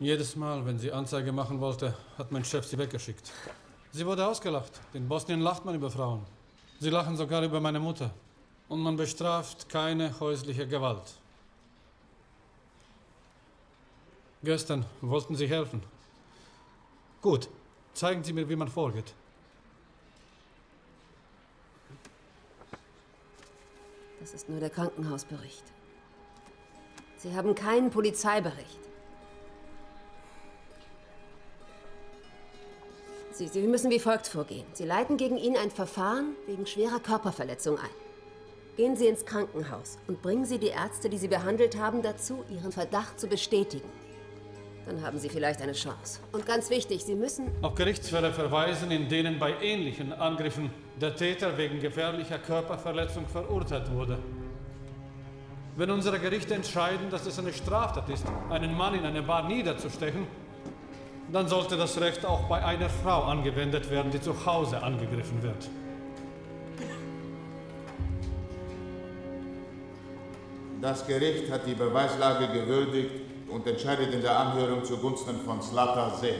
Jedes Mal, wenn sie Anzeige machen wollte, hat mein Chef sie weggeschickt. Sie wurde ausgelacht. In Bosnien lacht man über Frauen. Sie lachen sogar über meine Mutter. Und man bestraft keine häusliche Gewalt. Gestern wollten Sie helfen. Gut, zeigen Sie mir, wie man vorgeht. Das ist nur der Krankenhausbericht. Sie haben keinen Polizeibericht. Sie müssen wie folgt vorgehen. Sie leiten gegen ihn ein Verfahren wegen schwerer Körperverletzung ein. Gehen Sie ins Krankenhaus und bringen Sie die Ärzte, die Sie behandelt haben, dazu, Ihren Verdacht zu bestätigen. Dann haben Sie vielleicht eine Chance. Und ganz wichtig, Sie müssen auf Gerichtsfälle verweisen, in denen bei ähnlichen Angriffen der Täter wegen gefährlicher Körperverletzung verurteilt wurde. Wenn unsere Gerichte entscheiden, dass es eine Straftat ist, einen Mann in einer Bar niederzustechen, dann sollte das Recht auch bei einer Frau angewendet werden, die zu Hause angegriffen wird. Das Gericht hat die Beweislage gewürdigt und entscheidet in der Anhörung zugunsten von Slatter See.